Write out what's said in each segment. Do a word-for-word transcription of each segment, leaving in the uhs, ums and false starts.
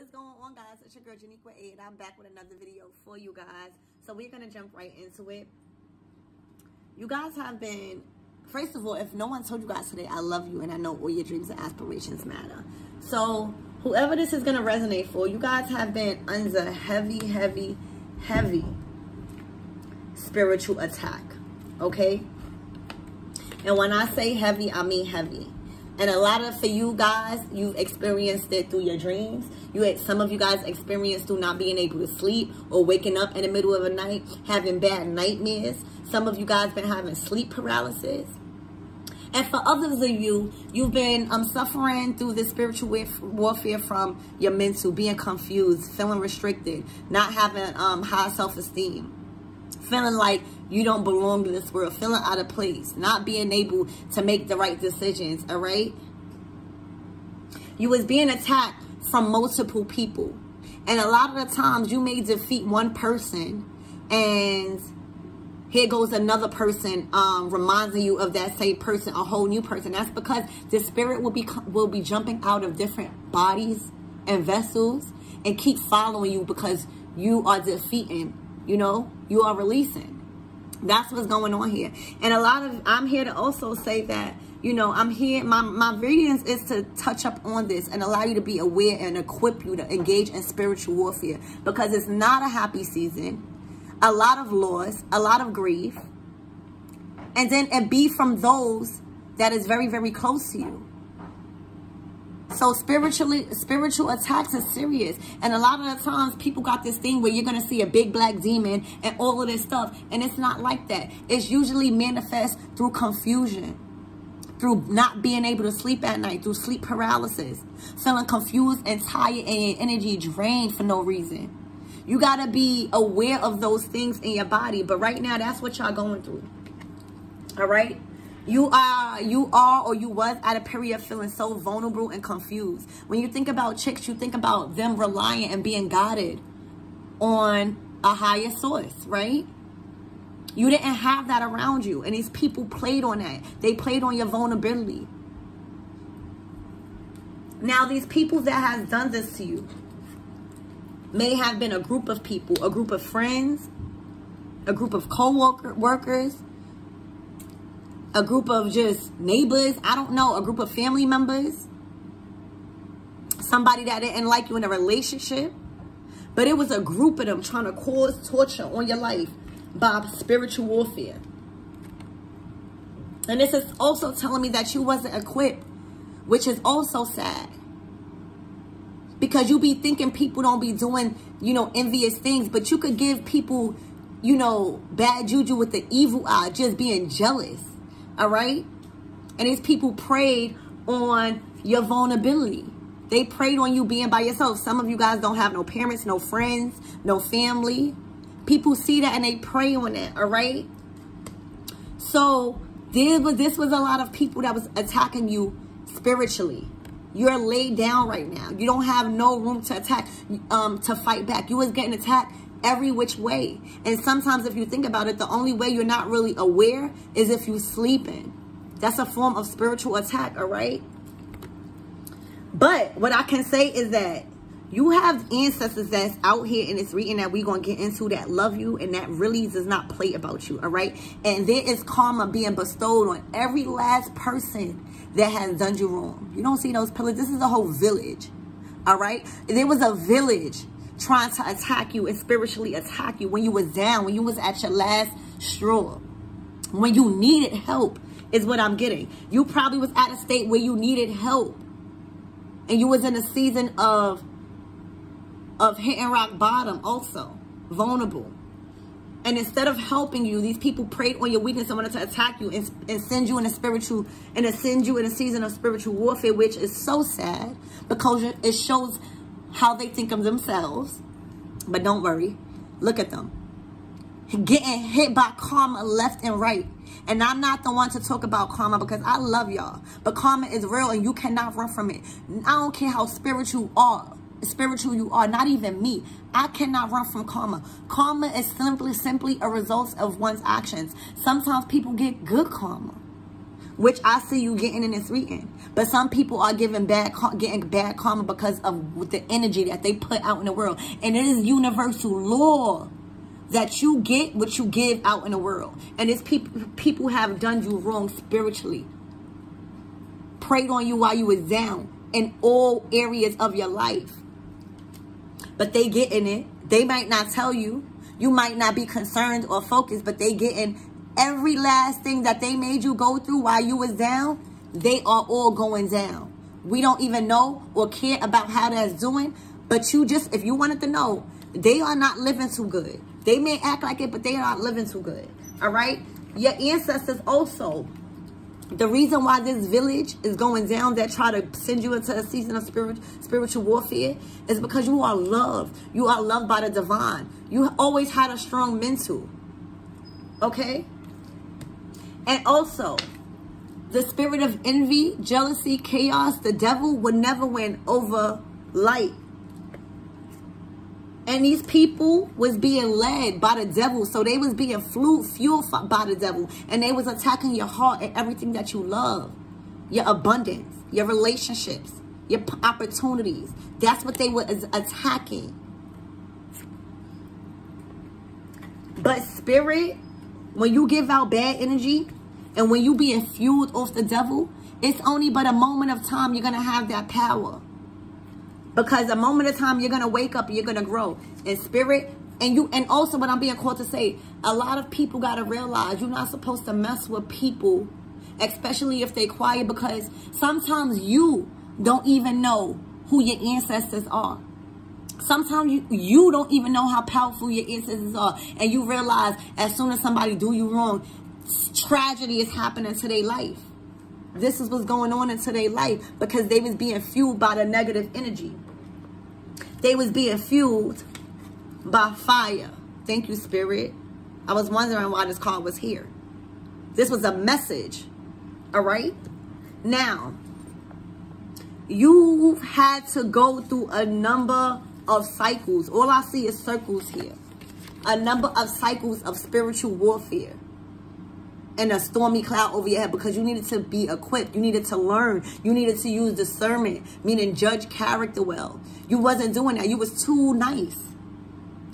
what's going on, guys? It's your girl Janiqua eight, and I'm back with another video for you guys. So we're gonna jump right into it. You guys have been, first of all, if no one told you guys today, I love you, and I know all your dreams and aspirations matter. So whoever this is gonna resonate for, you guys have been under heavy, heavy, heavy spiritual attack. Okay, and when I say heavy, I mean heavy. And a lot of, for you guys, you've experienced it through your dreams. You had, some of you guys experienced through not being able to sleep or waking up in the middle of the night, having bad nightmares. Some of you guys been having sleep paralysis. And for others of you, you've been um, suffering through this spiritual warfare from your mental, being confused, feeling restricted, not having um, high self-esteem. Feeling like you don't belong in this world, feeling out of place, not being able to make the right decisions, all right? You was being attacked from multiple people. And a lot of the times you may defeat one person and here goes another person um, reminding you of that same person, a whole new person. That's because the spirit will be, will be jumping out of different bodies and vessels and keep following you because you are defeating. You know, you are releasing. That's what's going on here. And a lot of, I'm here to also say that, you know, I'm here, my, my readings is to touch up on this and allow you to be aware and equip you to engage in spiritual warfare. Because it's not a happy season. A lot of loss, a lot of grief. And then it be from those that is very, very close to you. So spiritually, spiritual attacks are serious. And a lot of the times people got this thing where you're going to see a big black demon and all of this stuff. And it's not like that. It's usually manifest through confusion, through not being able to sleep at night, through sleep paralysis, feeling confused and tired and energy drained for no reason. You got to be aware of those things in your body. But right now, that's what y'all going through. All right? You are, you are, or you was at a period of feeling so vulnerable and confused. When you think about chicks, you think about them relying and being guided on a higher source, right? You didn't have that around you. And these people played on that. They played on your vulnerability. Now, these people that has done this to you may have been a group of people, a group of friends, a group of co-worker workers, a group of just neighbors, I don't know, a group of family members, somebody that didn't like you in a relationship, but it was a group of them trying to cause torture on your life by spiritual warfare. And this is also telling me that you wasn't equipped, which is also sad. Because you be thinking people don't be doing, you know, envious things, but you could give people, you know, bad juju with the evil eye, just being jealous. All right? And these people preyed on your vulnerability. They preyed on you being by yourself. Some of you guys don't have no parents, no friends, no family. People see that and they prey on it. All right? So this was, this was a lot of people that was attacking you spiritually. You're laid down right now. You don't have no room to attack, um, to fight back. You was getting attacked every which way. And sometimes if you think about it, the only way you're not really aware is if you're sleeping. That's a form of spiritual attack, all right? But what I can say is that you have ancestors that's out here in this reading that we're going to get into that love you and that really does not play about you, all right? And there is karma being bestowed on every last person that has done you wrong. You don't see those pillars. This is a whole village, all right? There was a village trying to attack you and spiritually attack you when you was down, when you was at your last straw, when you needed help is what I'm getting. You probably was at a state where you needed help and you was in a season of, of hitting rock bottom also, vulnerable. And instead of helping you, these people preyed on your weakness and wanted to attack you and, and send you in a spiritual, and to send you in a season of spiritual warfare, which is so sad because it shows how they think of themselves. But don't worry, look at them getting hit by karma left and right. And I'm not the one to talk about karma because I love y'all, but karma is real and you cannot run from it. I don't care how spiritual you are, spiritual you are, not even me, I cannot run from karma. Karma is simply simply a result of one's actions. Sometimes people get good karma, which I see you getting and it's reading. But some people are giving bad, getting bad karma because of the energy that they put out in the world. And it is universal law that you get what you give out in the world. And it's people, people have done you wrong spiritually, preyed on you while you was down in all areas of your life. But they getting it. They might not tell you. You might not be concerned or focused, but they getting every last thing that they made you go through while you was down. They are all going down. We don't even know or care about how that's doing. But you just, if you wanted to know, they are not living too good. They may act like it, but they are not living too good. All right? Your ancestors also. The reason why this village is going down that try to send you into a season of spirit, spiritual warfare is because you are loved. You are loved by the divine. You always had a strong mental. Okay? And also, the spirit of envy, jealousy, chaos, the devil would never win over light. And these people was being led by the devil. So they was being flew, fueled by the devil. And they was attacking your heart and everything that you love. Your abundance, your relationships, your opportunities. That's what they was attacking. But spirit, when you give out bad energy and when you being fueled off the devil, it's only but a moment of time you're going to have that power. Because a moment of time, you're going to wake up and you're going to grow in spirit. And you, and also what I'm being called to say, a lot of people got to realize you're not supposed to mess with people, especially if they quiet, because sometimes you don't even know who your ancestors are. Sometimes you, you don't even know how powerful your ancestors are. And you realize as soon as somebody do you wrong, tragedy is happening to their life. This is what's going on in today's life because they was being fueled by the negative energy. They was being fueled by fire. Thank you, Spirit. I was wondering why this card was here. This was a message. All right? Now, you've had to go through a number of cycles. All I see is circles here. A number of cycles of spiritual warfare. And a stormy cloud over your head because you needed to be equipped. You needed to learn. You needed to use discernment, meaning judge character well. You wasn't doing that. You was too nice.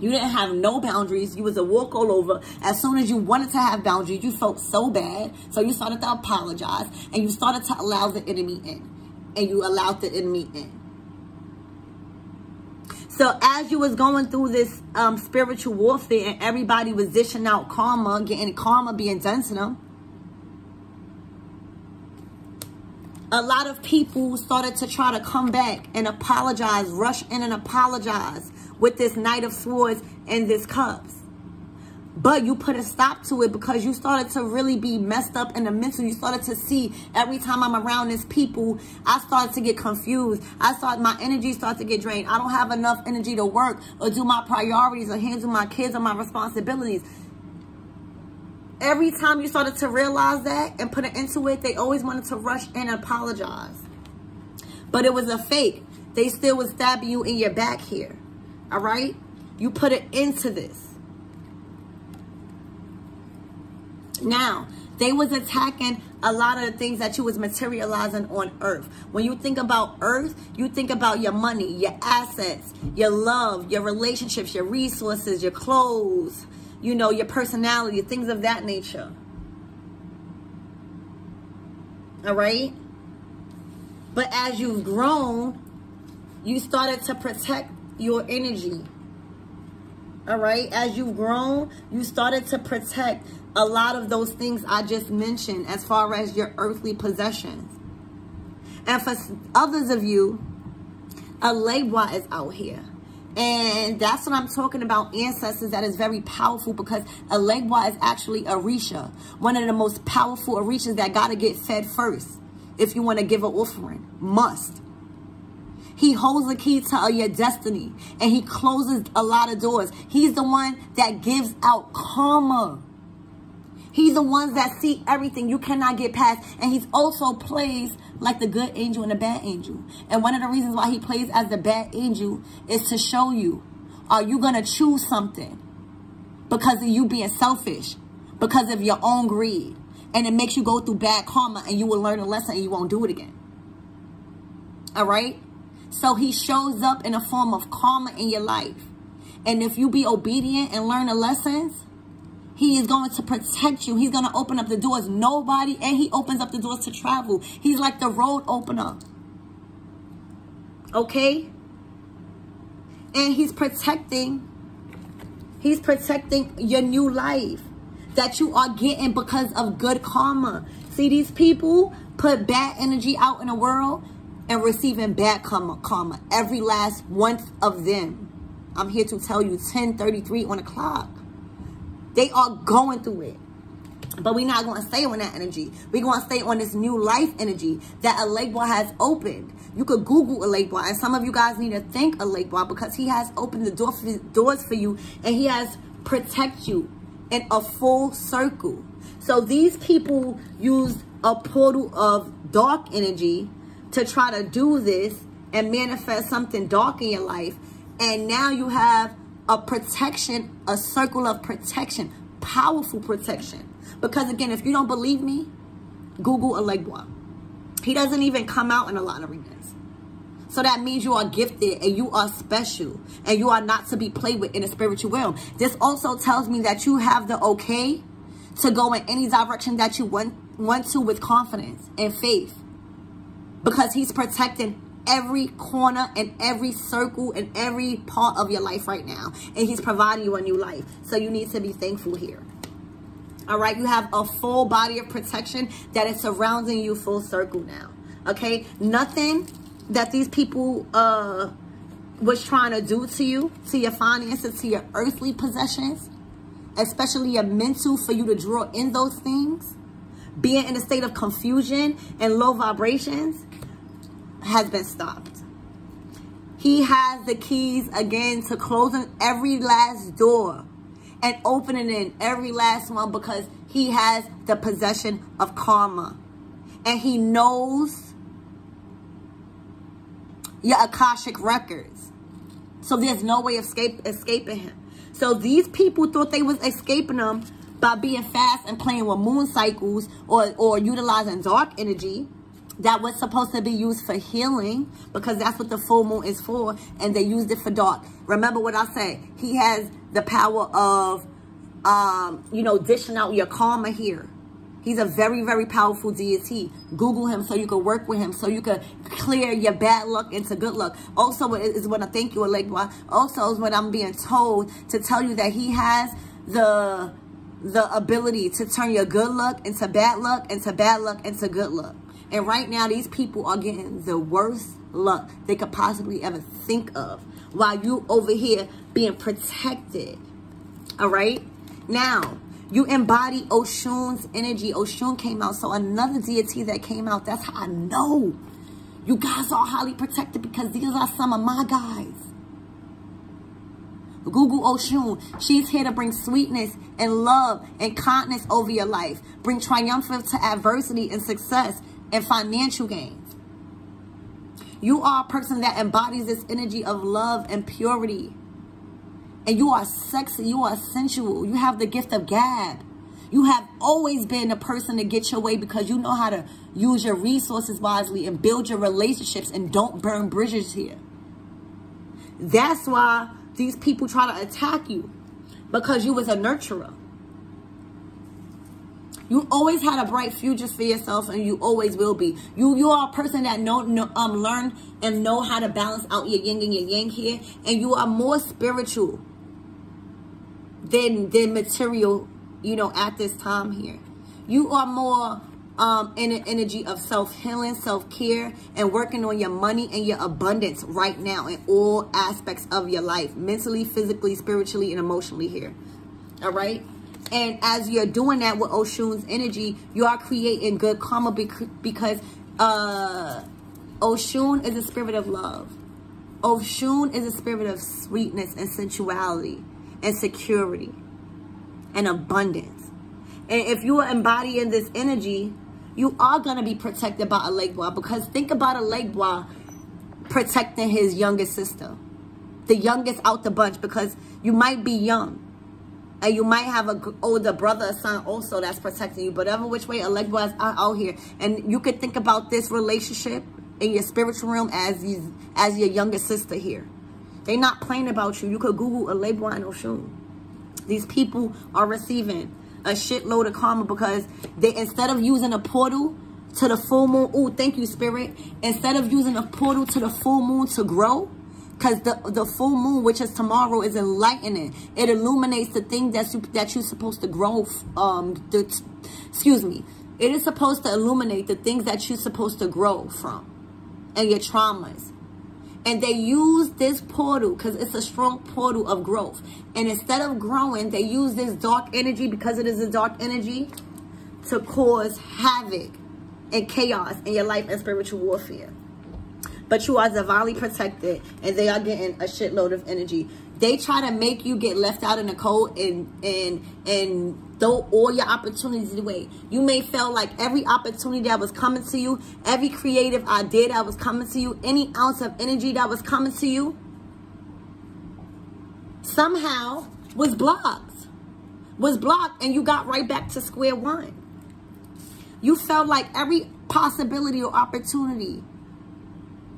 You didn't have no boundaries. You was a walk all over. As soon as you wanted to have boundaries, you felt so bad. So you started to apologize and you started to allow the enemy in. And you allowed the enemy in. So as you was going through this um, spiritual warfare and everybody was dishing out karma, getting karma being done to them, a lot of people started to try to come back and apologize, rush in and apologize with this Knight of Swords and this Cups. But you put a stop to it because you started to really be messed up in the mental. You started to see every time I'm around these people, I started to get confused. I started, my energy started to get drained. I don't have enough energy to work or do my priorities or handle my kids or my responsibilities. Every time you started to realize that and put an end to it, they always wanted to rush and apologize. But it was a fake. They still was stabbing you in your back here. All right? You put an end to this. Now, they was attacking a lot of the things that you was materializing on earth. When you think about earth, you think about your money, your assets, your love, your relationships, your resources, your clothes, you know, your personality, things of that nature. All right? But as you've grown, you started to protect your energy. All right? As you've grown, you started to protect a lot of those things I just mentioned as far as your earthly possessions. And for others of you, Elegua is out here. And that's what I'm talking about, ancestors, that is very powerful because Elegua is actually Orisha, one of the most powerful Orishas that got to get fed first if you want to give an offering. Must. He holds the key to your destiny and he closes a lot of doors. He's the one that gives out karma. He's the ones that see everything you cannot get past. And he's also plays like the good angel and the bad angel. And one of the reasons why he plays as the bad angel is to show you, are you going to choose something because of you being selfish, because of your own greed? and it makes you go through bad karma, and you will learn a lesson and you won't do it again. All right? So he shows up in a form of karma in your life. And if you be obedient and learn the lessons, he is going to protect you. He's going to open up the doors. Nobody, and he opens up the doors to travel. He's like the road opener. Okay? And he's protecting, he's protecting your new life that you are getting because of good karma. See, these people put bad energy out in the world and receiving bad karma, karma. Every last one of them. I'm here to tell you, ten thirty-three on the clock. They are going through it. But we're not going to stay on that energy. We're going to stay on this new life energy that Elegua has opened. You could Google Elegua. And some of you guys need to thank Elegua because he has opened the door for, doors for you. And he has protected you in a full circle. So these people used a portal of dark energy to try to do this and manifest something dark in your life. And now you have a protection, a circle of protection, powerful protection. Because again, if you don't believe me, Google Elegua. He doesn't even come out in a lot of readings. So that means you are gifted and you are special and you are not to be played with in the spiritual realm. This also tells me that you have the okay to go in any direction that you want, want to with confidence and faith. Because he's protecting every corner and every circle and every part of your life right now. And he's providing you a new life. So you need to be thankful here. All right, you have a full body of protection that is surrounding you full circle now. Okay, nothing that these people uh, was trying to do to you, to your finances, to your earthly possessions, especially your mental, for you to draw in those things, being in a state of confusion and low vibrations, has been stopped. He has the keys again to closing every last door and opening in every last one because he has the possession of karma. And he knows your Akashic records. So there's no way of escape, escaping him. So these people thought they was escaping him by being fast and playing with moon cycles or, or utilizing dark energy that was supposed to be used for healing, because that's what the full moon is for, and they used it for dark. Remember what I said. He has the power of, um, you know, dishing out your karma here. He's a very, very powerful deity. Google him so you can work with him, so you can clear your bad luck into good luck. Also, is what I thank you, Elegua. Also, is what I'm being told to tell you, that he has the, the ability to turn your good luck into bad luck, into bad luck, into good luck. And right now, these people are getting the worst luck they could possibly ever think of while you over here being protected, all right? Now, you embody Oshun's energy. Oshun came out, so another deity that came out. That's how I know you guys are highly protected, because these are some of my guys. Google Oshun. She's here to bring sweetness and love and kindness over your life. Bring triumph to adversity and success and financial gains. You are a person that embodies this energy of love and purity. And you are sexy. You are sensual. You have the gift of gab. You have always been a person to get your way because you know how to use your resources wisely and build your relationships and don't burn bridges here. That's why these people try to attack you, because you was a nurturer. You always had a bright future for yourself, and you always will be. You you are a person that know, know um learn and know how to balance out your yin and your yang here, and you are more spiritual than than material. You know, at this time here, you are more um in an energy of self healing, self care, and working on your money and your abundance right now in all aspects of your life, mentally, physically, spiritually, and emotionally here. All right. And as you're doing that with Oshun's energy, you are creating good karma because uh, Oshun is a spirit of love. Oshun is a spirit of sweetness and sensuality and security and abundance. And if you are embodying this energy, you are going to be protected by Elegua, because think about Elegua protecting his youngest sister, the youngest out the bunch, because you might be young. And you might have an older brother or son also that's protecting you. But whatever which way, Elegua is out here. And you could think about this relationship in your spiritual realm as, you, as your younger sister here. They're not playing about you. You could Google Elegua and Oshun. These people are receiving a shitload of karma because they, instead of using a portal to the full moon, oh, thank you, Spirit. Instead of using a portal to the full moon to grow, because the, the full moon, which is tomorrow, is enlightening. It illuminates the thing that, you, that you're supposed to grow. Um, the, excuse me. It is supposed to illuminate the things that you're supposed to grow from and your traumas. And they use this portal because it's a strong portal of growth. And instead of growing, they use this dark energy because it is a dark energy to cause havoc and chaos in your life and spiritual warfare. But you are divinely protected and they are getting a shitload of energy. They try to make you get left out in the cold and and and throw all your opportunities away. You may feel like every opportunity that was coming to you, every creative idea that was coming to you, any ounce of energy that was coming to you, somehow was blocked. Was blocked and you got right back to square one. You felt like every possibility or opportunity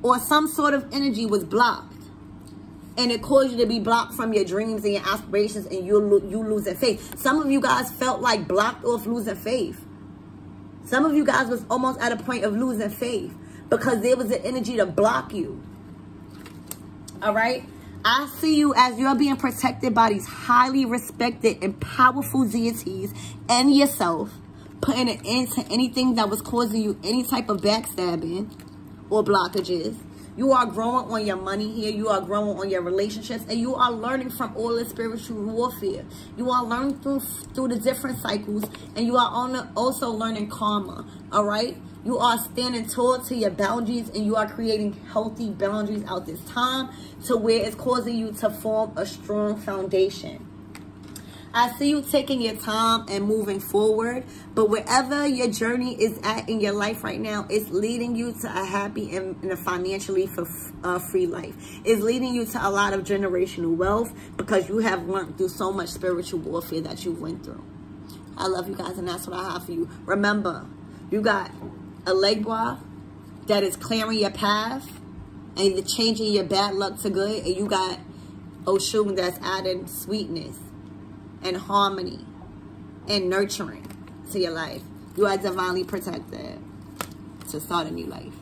or some sort of energy was blocked. And it caused you to be blocked from your dreams and your aspirations, and you lo you losing faith. Some of you guys felt like blocked off, losing faith. Some of you guys was almost at a point of losing faith because there was an energy to block you. All right? I see you as you're being protected by these highly respected and powerful deities and yourself, putting an end to anything that was causing you any type of backstabbing or blockages. You are growing on your money here. You are growing on your relationships. And you are learning from all the spiritual warfare. You are learning through, through the different cycles. And you are on the, also learning karma. All right? You are standing tall to your boundaries. And you are creating healthy boundaries out this time. To where it's causing you to form a strong foundation. I see you taking your time and moving forward. But wherever your journey is at in your life right now, it's leading you to a happy and, and a financially for, uh, free life. It's leading you to a lot of generational wealth because you have learned through so much spiritual warfare that you went through. I love you guys, and that's what I have for you. Remember, you got Elegua that is clearing your path and changing your bad luck to good. And you got Oshun that's adding sweetness and harmony and nurturing to your life. You are divinely protected to start a new life.